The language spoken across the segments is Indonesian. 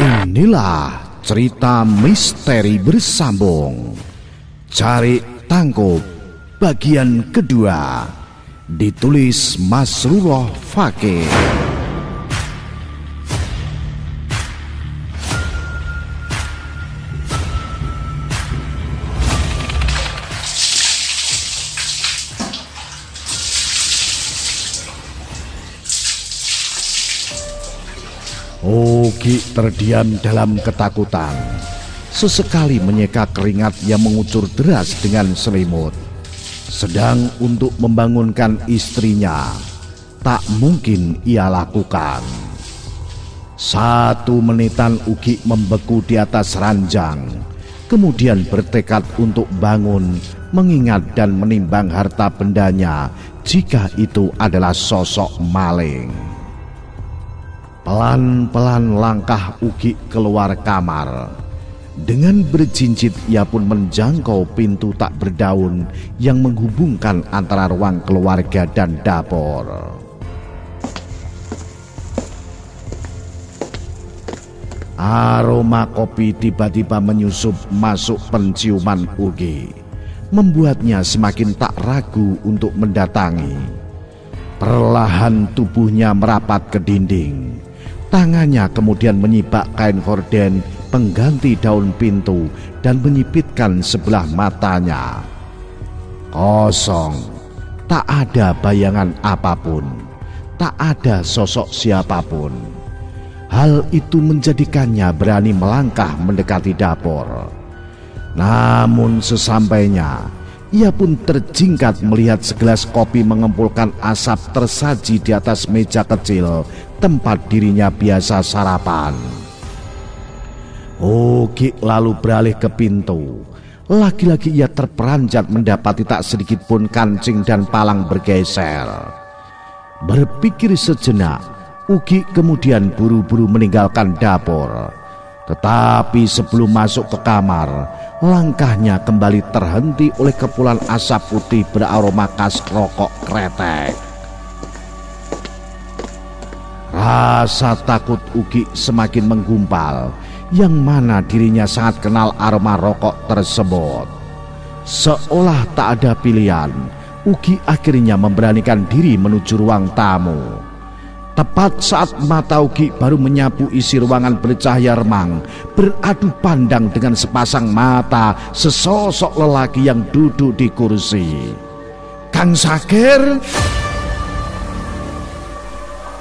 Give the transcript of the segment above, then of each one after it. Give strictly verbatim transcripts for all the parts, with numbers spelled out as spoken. Inilah cerita misteri bersambung Jarik Tangkup bagian kedua, ditulis Masrulloh Faqih. Ugi terdiam dalam ketakutan, sesekali menyeka keringat yang mengucur deras dengan selimut. Sedang untuk membangunkan istrinya, tak mungkin ia lakukan. Satu menitan Ugi membeku di atas ranjang, kemudian bertekad untuk bangun, mengingat dan menimbang harta bendanya jika itu adalah sosok maling. Pelan-pelan langkah Ugi keluar kamar. Dengan berjincit ia pun menjangkau pintu tak berdaun yang menghubungkan antara ruang keluarga dan dapur. Aroma kopi tiba-tiba menyusup masuk penciuman Ugi, membuatnya semakin tak ragu untuk mendatangi. Perlahan tubuhnya merapat ke dinding. Tangannya kemudian menyibak kain gorden pengganti daun pintu dan menyipitkan sebelah matanya. Kosong, tak ada bayangan apapun, tak ada sosok siapapun. Hal itu menjadikannya berani melangkah mendekati dapur. Namun sesampainya, ia pun terjingkat melihat segelas kopi mengempulkan asap tersaji di atas meja kecil tempat dirinya biasa sarapan. Ugi lalu beralih ke pintu. Lagi-lagi ia terperanjat mendapati tak sedikit pun kancing dan palang bergeser. Berpikir sejenak, Ugi kemudian buru-buru meninggalkan dapur. Tetapi sebelum masuk ke kamar, langkahnya kembali terhenti oleh kepulan asap putih beraroma khas rokok kretek. Rasa takut Ugi semakin menggumpal, yang mana dirinya sangat kenal aroma rokok tersebut. Seolah tak ada pilihan, Ugi akhirnya memberanikan diri menuju ruang tamu. Tepat saat mata Ugi baru menyapu isi ruangan bercahaya remang, beradu pandang dengan sepasang mata sesosok lelaki yang duduk di kursi. Kang Sakir!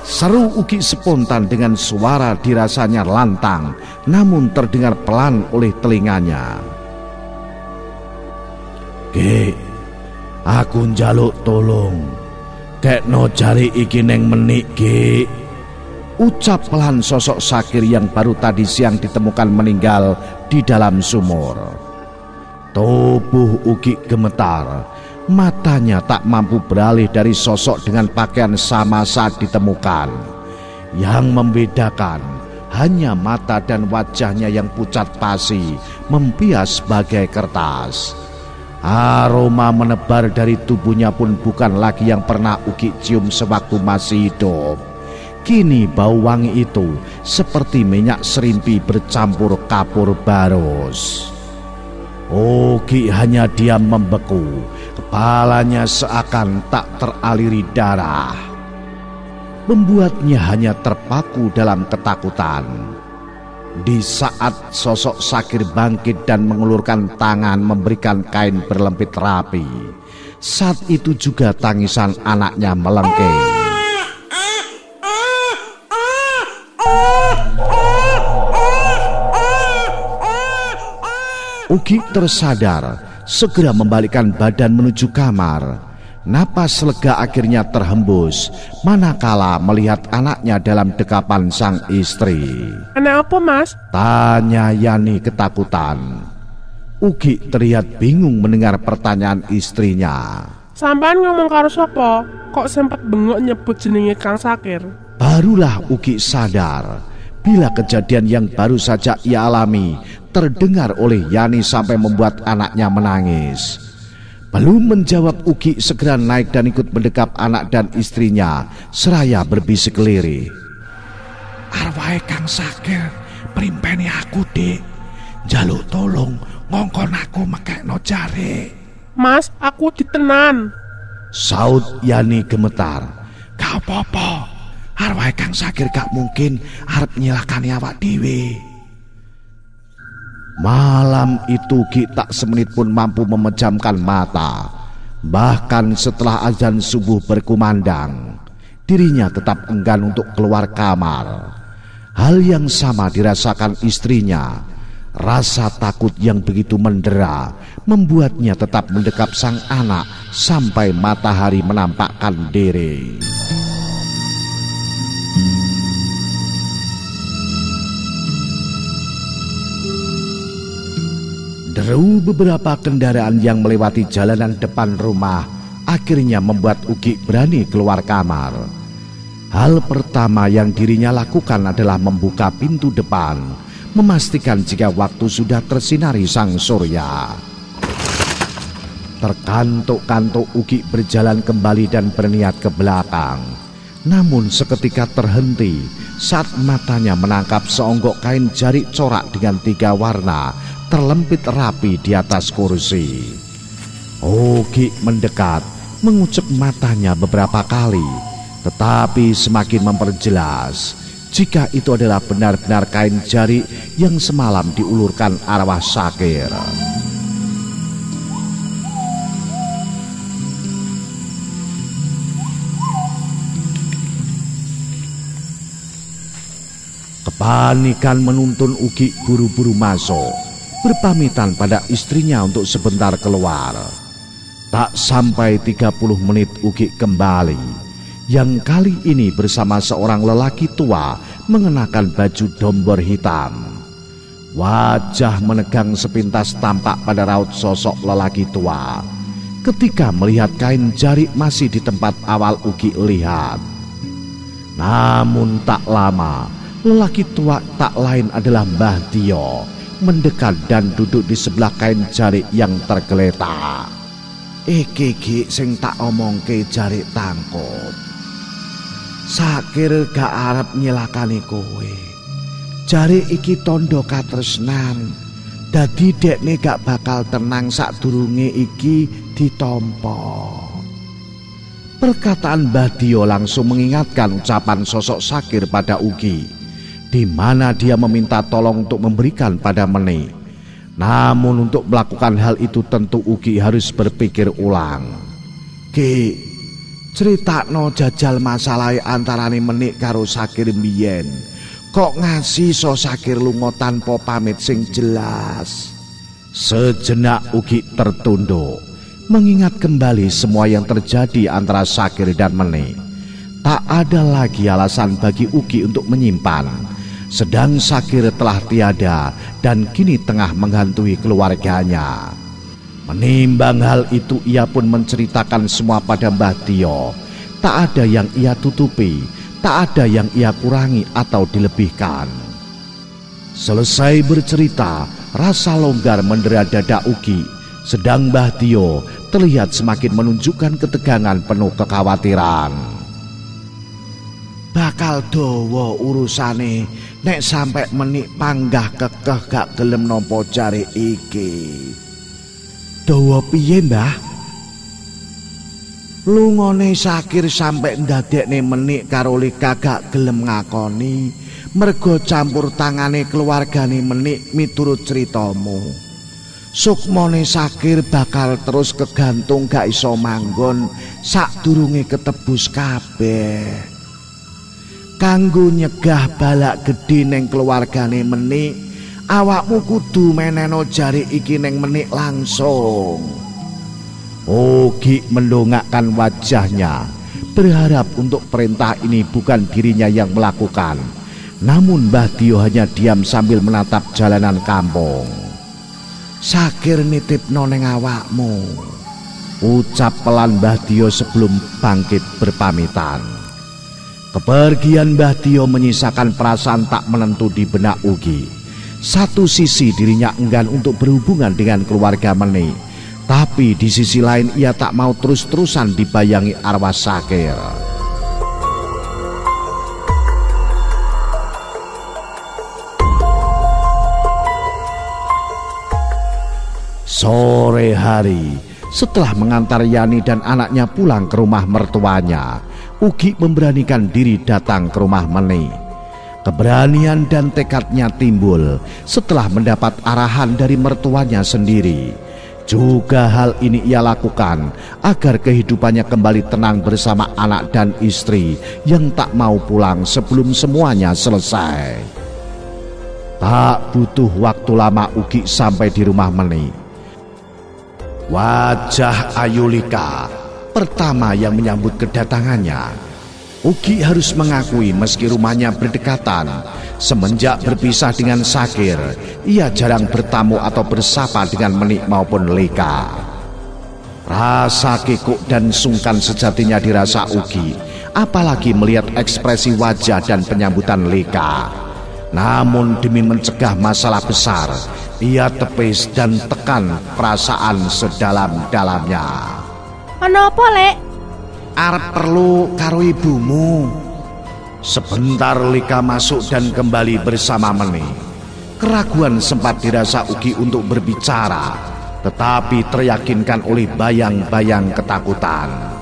Seru Ugi spontan dengan suara dirasanya lantang, namun terdengar pelan oleh telinganya. Ki, aku njaluk tolong. Kekno jari iki neng Menik, Ki, ucap pelan sosok Sakir yang baru tadi siang ditemukan meninggal di dalam sumur. Tubuh Ugi gemetar, matanya tak mampu beralih dari sosok dengan pakaian sama saat ditemukan. Yang membedakan hanya mata dan wajahnya yang pucat pasi, membias bagai kertas. Aroma menebar dari tubuhnya pun bukan lagi yang pernah Ugi cium sewaktu masih hidup. Kini bau wangi itu seperti minyak serimpi bercampur kapur barus. Ugi hanya diam membeku, kepalanya seakan tak teraliri darah, membuatnya hanya terpaku dalam ketakutan. Di saat sosok Sakir bangkit dan mengulurkan tangan memberikan kain berlempit rapi, saat itu juga tangisan anaknya melengking. Ugi tersadar, segera membalikkan badan menuju kamar. Napas lega akhirnya terhembus manakala melihat anaknya dalam dekapan sang istri. Anak apa, Mas? Tanya Yani ketakutan. Ugi terlihat bingung mendengar pertanyaan istrinya. Sampean ngomong karo sapa? Kok sempat bengok nyebut jenenge Kang Sakir? Barulah Ugi sadar bila kejadian yang baru saja ia alami terdengar oleh Yani sampai membuat anaknya menangis. Belum menjawab, Ugi segera naik dan ikut mendekap anak dan istrinya seraya berbisik lirih. Arwahe Kang Sakir primpeni aku, Dik. Jaluk tolong ngongkon aku mekekno Jarik. Mas, aku ditenan. Saut Yani gemetar. Gak apa-apa. Arwahe Kang Sakir gak mungkin arep nyilakani awak dhewe. Malam itu Ki tak semenit pun mampu memejamkan mata. Bahkan setelah azan subuh berkumandang, dirinya tetap enggan untuk keluar kamar. Hal yang sama dirasakan istrinya. Rasa takut yang begitu mendera membuatnya tetap mendekap sang anak sampai matahari menampakkan diri. Deru beberapa kendaraan yang melewati jalanan depan rumah akhirnya membuat Ugi berani keluar kamar. Hal pertama yang dirinya lakukan adalah membuka pintu depan, memastikan jika waktu sudah tersinari sang surya. Terkantuk-kantuk Ugi berjalan kembali dan berniat ke belakang. Namun seketika terhenti saat matanya menangkap seonggok kain jarik corak dengan tiga warna terlempit rapi di atas kursi. Ugi mendekat, mengucek matanya beberapa kali, tetapi semakin memperjelas jika itu adalah benar-benar kain jarik yang semalam diulurkan arwah Sakir. Kepanikan menuntun Ugi buru-buru masuk, berpamitan pada istrinya untuk sebentar keluar. Tak sampai tiga puluh menit Ugi kembali, yang kali ini bersama seorang lelaki tua mengenakan baju dombor hitam. Wajah menegang sepintas tampak pada raut sosok lelaki tua ketika melihat kain jarik masih di tempat awal Ugi lihat. Namun tak lama, lelaki tua tak lain adalah Mbah Dio mendekat dan duduk di sebelah kain jarik yang tergeletak. Iki Gi sing tak omongke Jarik Tangkup. Sakir gak arep nyilakani kowe. Jarik iki tondo katresnan. Dadi dekne gak bakal tenang sadurunge iki ditampa. Perkataan Mbah Dio langsung mengingatkan ucapan sosok Sakir pada Ugi, di mana dia meminta tolong untuk memberikan pada Menik. Namun untuk melakukan hal itu tentu Ugi harus berpikir ulang. Ki, critakno jajal masalah antarane Menik karo Sakir mbiyen. Kok ngasih so Sakir lunga tanpa pamit sing jelas? Sejenak Ugi tertunduk, mengingat kembali semua yang terjadi antara Sakir dan Menik. Tak ada lagi alasan bagi Ugi untuk menyimpan. Sedang Sakir telah tiada dan kini tengah menghantui keluarganya. Menimbang hal itu, ia pun menceritakan semua pada Mbah Dio. Tak ada yang ia tutupi, tak ada yang ia kurangi atau dilebihkan. Selesai bercerita, rasa longgar mendera dada Ugi, sedang Mbah Dio terlihat semakin menunjukkan ketegangan penuh kekhawatiran. Bakal dawa urusane nek sampai Menik panggah kekeh gak gelem nampa jarik iki. Dawa piye, Mbah? Lungone Sakir sampai ndadekne Menik karo Lika gak gelem ngakoni mergo campur tangane keluargane Menik. Miturut ceritamu, sukmone Sakir bakal terus kegantung gak iso manggon sadurunge ketebus kabeh. Kanggo nyegah balak gedhe ning keluargane Menik, awakmu kudu meneno jarik iki ning Menik langsung. Ugi mendongakkan wajahnya, berharap untuk perintah ini bukan dirinya yang melakukan. Namun Mbah Dio hanya diam sambil menatap jalanan kampung. Sakir nitipno ning awakmu, ucap pelan Mbah Dio sebelum bangkit berpamitan. Kepergian Mbah Dio menyisakan perasaan tak menentu di benak Ugi. Satu sisi dirinya enggan untuk berhubungan dengan keluarga Menik, tapi di sisi lain ia tak mau terus-terusan dibayangi arwah Sakir. Sore hari, setelah mengantar Yani dan anaknya pulang ke rumah mertuanya, Ugi memberanikan diri datang ke rumah Menik. Keberanian dan tekadnya timbul setelah mendapat arahan dari mertuanya sendiri. Juga hal ini ia lakukan agar kehidupannya kembali tenang bersama anak dan istri yang tak mau pulang sebelum semuanya selesai. Tak butuh waktu lama Ugi sampai di rumah Menik. Wajah Ayulika pertama yang menyambut kedatangannya. Ugi harus mengakui meski rumahnya berdekatan, semenjak berpisah dengan Sakir, ia jarang bertamu atau bersapa dengan Menik maupun Lika. Rasa kikuk dan sungkan sejatinya dirasa Ugi, apalagi melihat ekspresi wajah dan penyambutan Lika. Namun demi mencegah masalah besar, ia tepis dan tekan perasaan sedalam-dalamnya. Ono apa, Lek? Arep perlu karo ibumu. Sebentar Lika masuk dan kembali bersama Menik. Keraguan sempat dirasa Ugi untuk berbicara, tetapi teryakinkan oleh bayang-bayang ketakutan.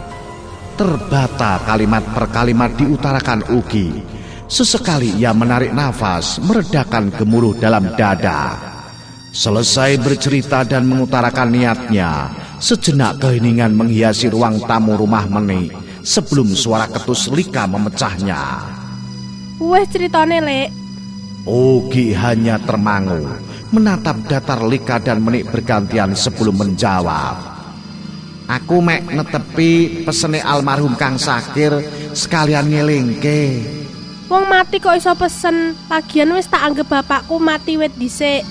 Terbata kalimat per kalimat diutarakan Ugi. Sesekali ia menarik nafas, meredakan gemuruh dalam dada. Selesai bercerita dan mengutarakan niatnya, sejenak keheningan menghiasi ruang tamu rumah Menik sebelum suara ketus Lika memecahnya. Weh ceritane, Lek. Ugi hanya termangu, menatap datar Lika dan Menik bergantian sebelum menjawab. Aku mek netepi pesene almarhum Kang Sakir sekalian ngelingke. Wong mati kok iso pesen, lagian wis tak anggap bapakku mati wit dhisik.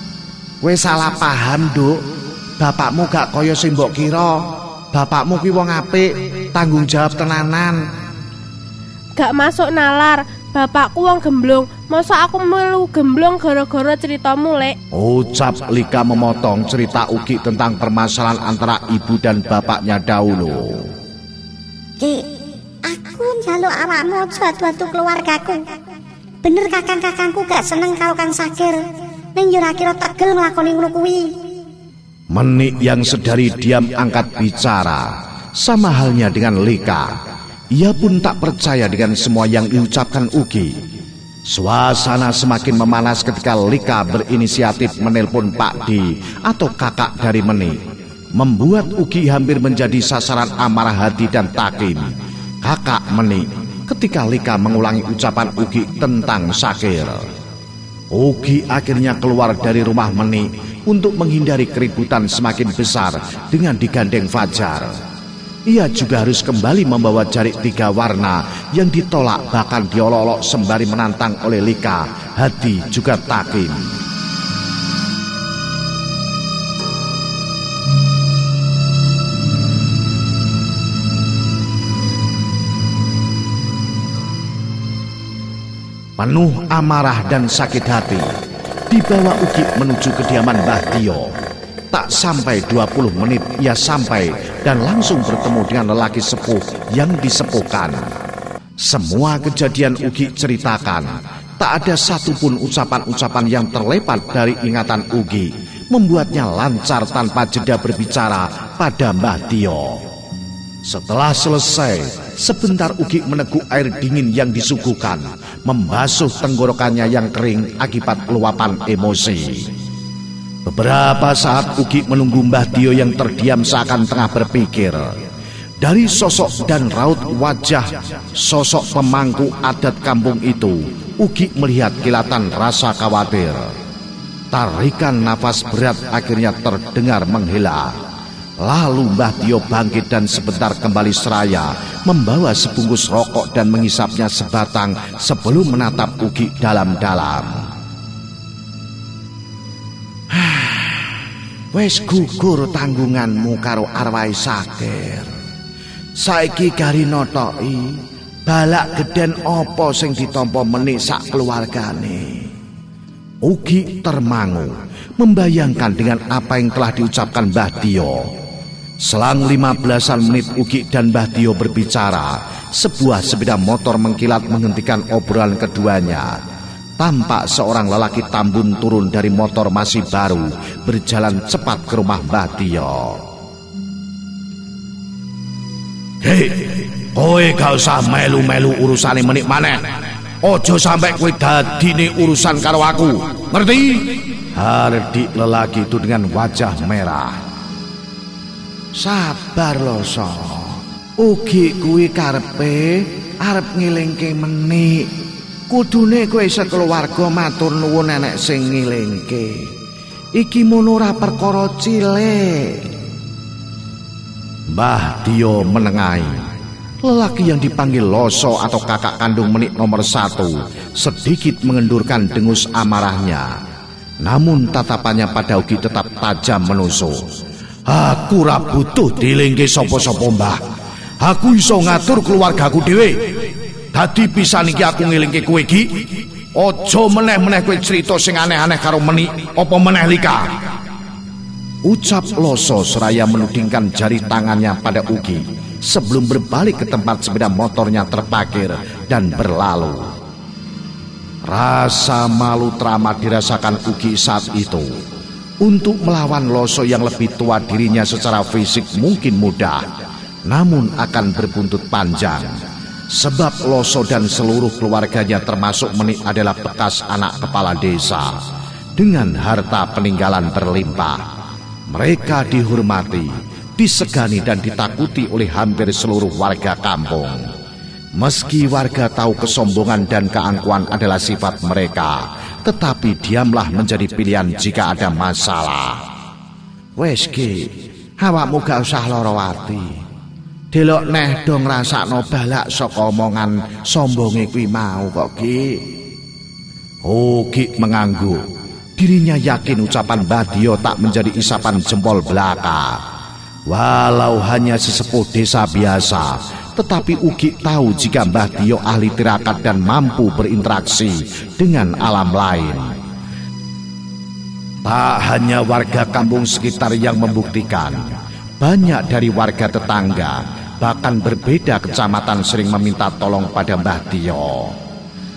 Weh salah paham, Duk. Bapakmu gak kaya sing mbok kira. Bapakmu ki wong apik, tanggung jawab tenanan. Gak masuk nalar, bapakku wong gemblong. Masa aku melu gemblong gara-gara ceritamu, Lek? Ucap Lika memotong cerita Ugi tentang permasalahan antara ibu dan bapaknya dahulu. Ki, aku njaluk awakmu aja bantu keluargaku. Bener kakang-kakangku gak seneng karo Kang Sakir. Ning yo ora kira tegel nglakoni ngono kuwi. Menik yang sedari diam angkat bicara, sama halnya dengan Lika. Ia pun tak percaya dengan semua yang diucapkan Ugi. Suasana semakin memanas ketika Lika berinisiatif menelpon Pak Di atau kakak dari Menik, membuat Ugi hampir menjadi sasaran amarah Hardi dan Takim, kakak Menik, ketika Lika mengulangi ucapan Ugi tentang Sakir. Ugi akhirnya keluar dari rumah Menik untuk menghindari keributan semakin besar dengan digandeng Fajar. Ia juga harus kembali membawa jarik tiga warna yang ditolak bahkan diolok-olok sembari menantang oleh Lika, Hardi juga Takim. Penuh amarah dan sakit hati, dibawa Ugi menuju kediaman Mbah Dio. Tak sampai dua puluh menit ia sampai dan langsung bertemu dengan lelaki sepuh yang disepuhkan. Semua kejadian Ugi ceritakan. Tak ada satupun ucapan-ucapan yang terlepat dari ingatan Ugi, membuatnya lancar tanpa jeda berbicara pada Mbah Dio. Setelah selesai, sebentar Ugi meneguk air dingin yang disuguhkan, membasuh tenggorokannya yang kering akibat luapan emosi. Beberapa saat Ugi menunggu Mbah Dio yang terdiam seakan tengah berpikir. Dari sosok dan raut wajah sosok pemangku adat kampung itu, Ugi melihat kilatan rasa khawatir. Tarikan nafas berat akhirnya terdengar menghela. Lalu Mbah Dio bangkit dan sebentar kembali seraya, membawa sebungkus rokok dan menghisapnya sebatang sebelum menatap Ugi dalam-dalam. Wes gugur tanggunganmu karo arwah Sakir. Saiki gari notoi, balak geden opo sing ditampa Menik sak keluargane. Ugi termangu, membayangkan dengan apa yang telah diucapkan Mbah Dio. Selang lima belasan menit Ugi dan Mbah Dio berbicara. Sebuah sepeda motor mengkilat menghentikan obrolan keduanya. Tampak seorang lelaki tambun turun dari motor masih baru, berjalan cepat ke rumah Mbah Dio. Hei, kowe gak usah melu-melu urusane Menik maneh. Ojo sampai kowe dadine urusan karo aku, ngerti? Hardi lelaki itu dengan wajah merah. Sabar Loso, ugi kuwi karepe arep ngelingke Menik. Kudune kowe sekeluarga matur nuwun nenek sing ngilingke. Iki mung ora perkara cilik. Mbah Dio menengahi. Lelaki yang dipanggil Loso atau kakak kandung Menik nomor satu sedikit mengendurkan dengus amarahnya. Namun tatapannya pada Ugi tetap tajam menusuk. Aku ra butuh dilingke sapa-sapa mbah. Aku iso ngatur keluargaku dhewe. Hadi pisan iki aku ngelingke kowe iki. Ojo meneh-meneh kowe cerita sing aneh-aneh karo Menik apa meneh Lika. Ucap Loso seraya menudingkan jari tangannya pada Ugi sebelum berbalik ke tempat sepeda motornya terparkir dan berlalu. Rasa malu teramat dirasakan Ugi saat itu. Untuk melawan Loso yang lebih tua dirinya secara fisik mungkin mudah, namun akan berbuntut panjang. Sebab Loso dan seluruh keluarganya termasuk Menik adalah bekas anak kepala desa dengan harta peninggalan berlimpah. Mereka dihormati, disegani dan ditakuti oleh hampir seluruh warga kampung. Meski warga tahu kesombongan dan keangkuhan adalah sifat mereka, tetapi diamlah menjadi pilihan jika ada masalah. Wes ki, awakmu gak usah loro ati. Delok neh dong ngrasakno balak saka omongan sombonge kuwi mau kok Ki. Ugi mengangguk. Dirinya yakin ucapan Mbah Dio tak menjadi isapan jempol belaka. Walau hanya sesepuh desa biasa, tetapi Ugi tahu jika Mbah Dio ahli tirakat dan mampu berinteraksi dengan alam lain. Tak hanya warga kampung sekitar yang membuktikan, banyak dari warga tetangga, bahkan berbeda kecamatan sering meminta tolong pada Mbah Dio.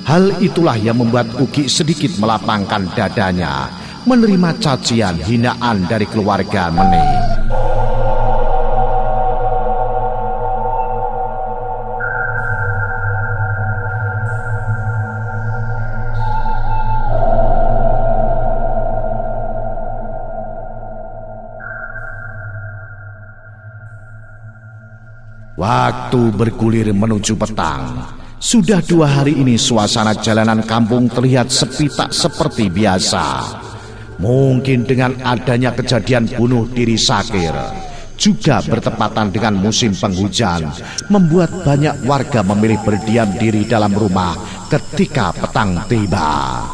Hal itulah yang membuat Ugi sedikit melapangkan dadanya, menerima cacian hinaan dari keluarga Menik. Waktu bergulir menuju petang. Sudah dua hari ini suasana jalanan kampung terlihat sepi tak seperti biasa. Mungkin dengan adanya kejadian bunuh diri Sakir, juga bertepatan dengan musim penghujan, membuat banyak warga memilih berdiam diri dalam rumah ketika petang tiba.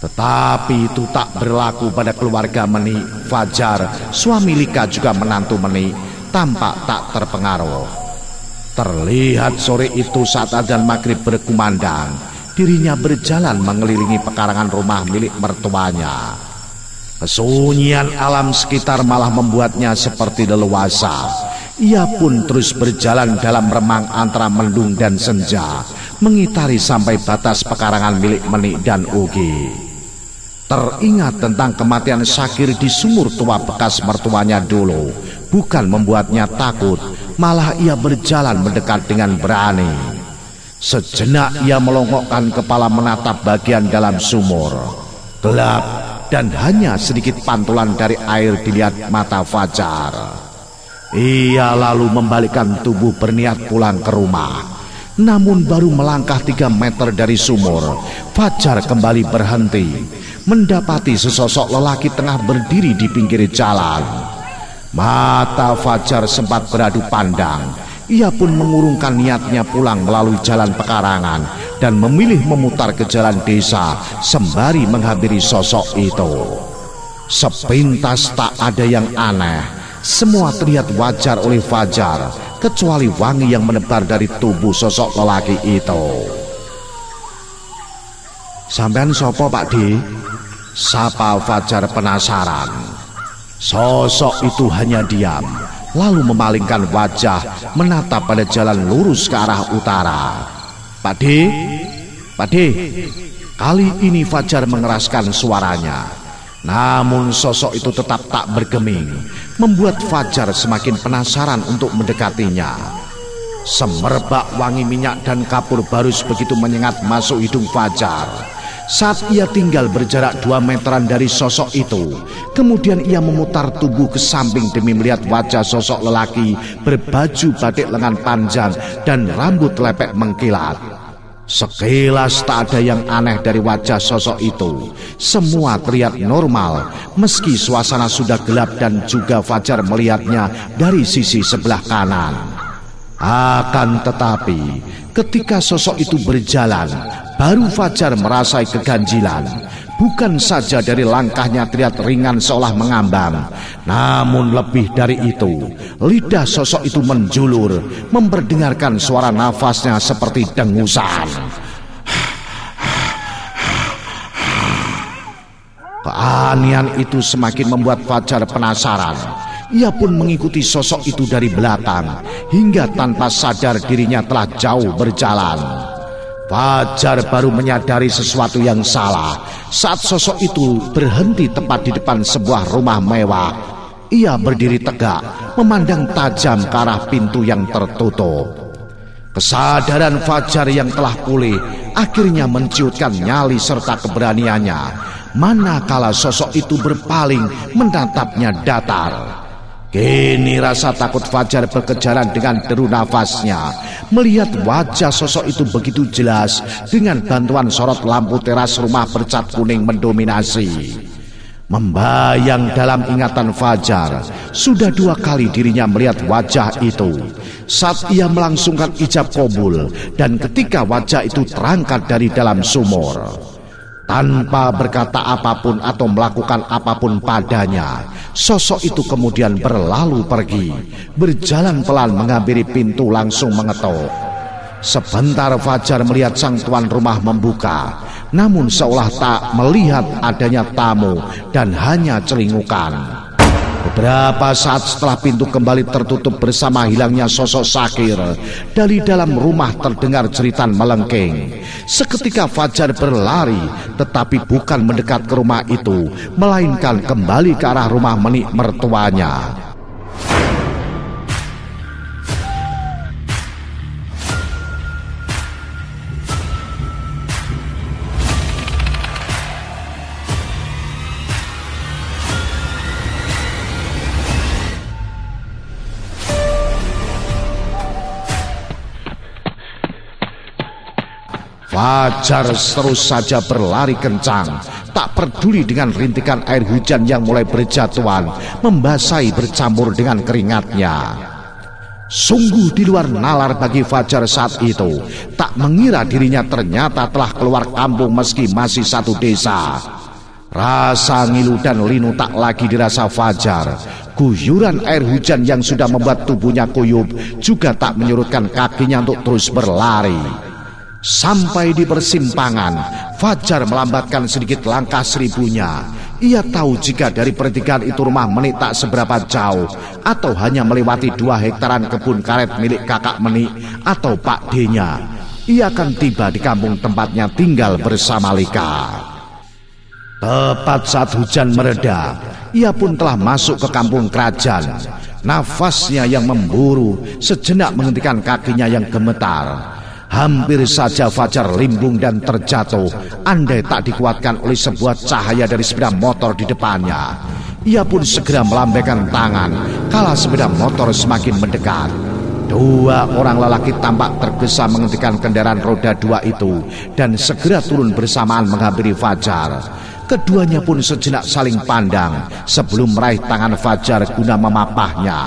Tetapi itu tak berlaku pada keluarga Menik. Fajar, suami Lika juga menantu Menik, tampak tak terpengaruh. Terlihat sore itu saat azan maghrib berkumandang, dirinya berjalan mengelilingi pekarangan rumah milik mertuanya. Kesunyian alam sekitar malah membuatnya seperti leluasa. Ia pun terus berjalan dalam remang antara mendung dan senja, mengitari sampai batas pekarangan milik Menik dan Ugi. Teringat tentang kematian Sakir di sumur tua bekas mertuanya dulu, bukan membuatnya takut, malah ia berjalan mendekat dengan berani. Sejenak ia melongokkan kepala menatap bagian dalam sumur. Gelap dan hanya sedikit pantulan dari air dilihat mata Fajar. Ia lalu membalikkan tubuh berniat pulang ke rumah. Namun baru melangkah tiga meter dari sumur, Fajar kembali berhenti, mendapati sesosok lelaki tengah berdiri di pinggir jalan. Mata Fajar sempat beradu pandang. Ia pun mengurungkan niatnya pulang melalui jalan pekarangan dan memilih memutar ke jalan desa sembari menghampiri sosok itu. Sepintas tak ada yang aneh. Semua terlihat wajar oleh Fajar, kecuali wangi yang menebar dari tubuh sosok lelaki itu. Sampean sopo Pak Di? Sapa Fajar penasaran. Sosok itu hanya diam, lalu memalingkan wajah menatap pada jalan lurus ke arah utara. Pak Di? Pak Di? Kali ini Fajar mengeraskan suaranya. Namun sosok itu tetap tak bergeming, membuat Fajar semakin penasaran untuk mendekatinya. Semerbak wangi minyak dan kapur barus begitu menyengat masuk hidung Fajar. Saat ia tinggal berjarak dua meteran dari sosok itu, kemudian ia memutar tubuh ke samping demi melihat wajah sosok lelaki berbaju batik lengan panjang dan rambut lepek mengkilat. Sekilas tak ada yang aneh dari wajah sosok itu. Semua terlihat normal, meski suasana sudah gelap dan juga Fajar melihatnya dari sisi sebelah kanan. Akan tetapi, ketika sosok itu berjalan, baru Fajar merasai keganjilan. Bukan saja dari langkahnya terlihat ringan seolah mengambang, namun lebih dari itu, lidah sosok itu menjulur, memperdengarkan suara nafasnya seperti dengusan. Keanehan itu semakin membuat Fajar penasaran. Ia pun mengikuti sosok itu dari belakang, hingga tanpa sadar dirinya telah jauh berjalan. Fajar baru menyadari sesuatu yang salah saat sosok itu berhenti tepat di depan sebuah rumah mewah. Ia berdiri tegak, memandang tajam ke arah pintu yang tertutup. Kesadaran Fajar yang telah pulih akhirnya menciutkan nyali serta keberaniannya, manakala sosok itu berpaling menatapnya datar. Kini rasa takut Fajar berkejaran dengan deru nafasnya. Melihat wajah sosok itu begitu jelas dengan bantuan sorot lampu teras rumah bercat kuning mendominasi. Membayang dalam ingatan Fajar, sudah dua kali dirinya melihat wajah itu. Saat ia melangsungkan ijab kabul dan ketika wajah itu terangkat dari dalam sumur. Tanpa berkata apapun atau melakukan apapun padanya, sosok itu kemudian berlalu pergi, berjalan pelan menghampiri pintu langsung mengetuk. Sebentar Fajar melihat sang tuan rumah membuka, namun seolah tak melihat adanya tamu dan hanya celingukan. Beberapa saat setelah pintu kembali tertutup bersama hilangnya sosok Sakir, dari dalam rumah terdengar jeritan melengking. Seketika Fajar berlari, tetapi bukan mendekat ke rumah itu, melainkan kembali ke arah rumah Menik mertuanya. Fajar terus saja berlari kencang, tak peduli dengan rintikan air hujan yang mulai berjatuhan, membasahi bercampur dengan keringatnya. Sungguh di luar nalar bagi Fajar saat itu, tak mengira dirinya ternyata telah keluar kampung meski masih satu desa. Rasa ngilu dan linu tak lagi dirasa Fajar. Guyuran air hujan yang sudah membuat tubuhnya kuyup juga tak menyurutkan kakinya untuk terus berlari. Sampai di persimpangan, Fajar melambatkan sedikit langkah seribunya. Ia tahu jika dari pertigaan itu rumah Menik tak seberapa jauh, atau hanya melewati dua hektaran kebun karet milik kakak Menik atau Pak D-nya. Ia akan tiba di kampung tempatnya tinggal bersama Lika. Tepat saat hujan mereda, ia pun telah masuk ke kampung kerajaan. Nafasnya yang memburu sejenak menghentikan kakinya yang gemetar. Hampir saja Fajar limbung dan terjatuh, andai tak dikuatkan oleh sebuah cahaya dari sepeda motor di depannya. Ia pun segera melambaikan tangan, kala sepeda motor semakin mendekat. Dua orang lelaki tampak tergesa menghentikan kendaraan roda dua itu, dan segera turun bersamaan menghampiri Fajar. Keduanya pun sejenak saling pandang, sebelum meraih tangan Fajar guna memapahnya.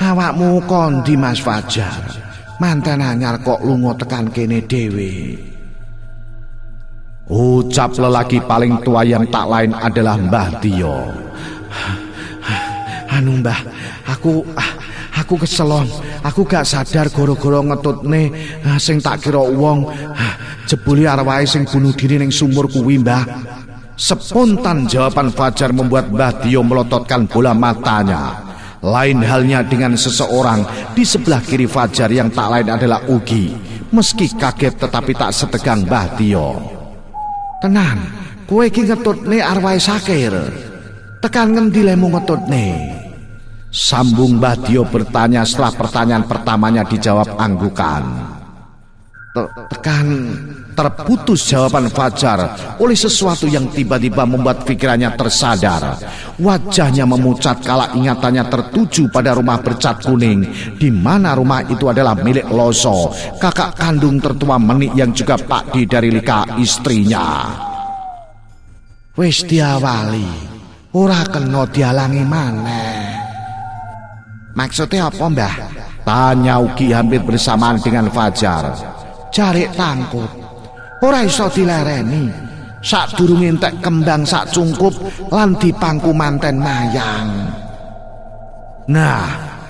"Awakmu kondi Mas Fajar? Mantan anyar kok lungo tekan kene dewe," ucap lelaki paling tua yang tak lain adalah Mbah Dio. "Anu Mbah, aku aku keselon, aku gak sadar goro-goro ngetutne sing tak kira wong jebule arwahe sing bunuh diri ning sumur kuwi Mbah." Spontan jawaban Fajar membuat Mbah Dio melototkan bola matanya. Lain halnya dengan seseorang di sebelah kiri Fajar yang tak lain adalah Ugi, Meski kaget tetapi tak setegang Mbah Dio. Tenang, kowe iki ngetutne arwahe Sakir. Tekan ngendi lemu ngetutne? Sambung Mbah Dio bertanya setelah pertanyaan pertamanya dijawab anggukan. Tekan terputus jawaban Fajar oleh sesuatu yang tiba-tiba membuat pikirannya tersadar. Wajahnya memucat kala ingatannya tertuju pada rumah bercat kuning, di mana rumah itu adalah milik Loso, kakak kandung tertua Menik yang juga Pak Di dari Lika istrinya. Wis diawali, ora kena dialangi maneh. Maksudnya apa, Mbah? Tanya Ugi hampir bersamaan dengan Fajar. Jarik Tangkup ora iso dilereni, sak durung entek kembang sak cungkup lan dipangku manten mayang. Nah,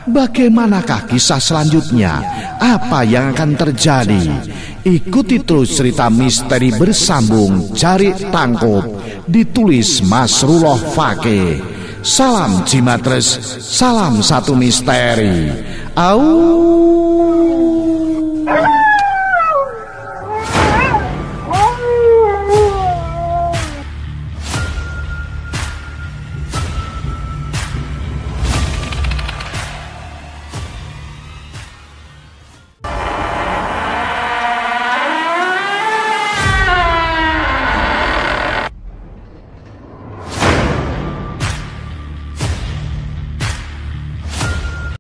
bagaimanakah kisah selanjutnya? Apa yang akan terjadi? Ikuti terus cerita misteri bersambung Jarik Tangkup, ditulis Masrulloh Faqih. Salam Cimatres, salam satu misteri. Au.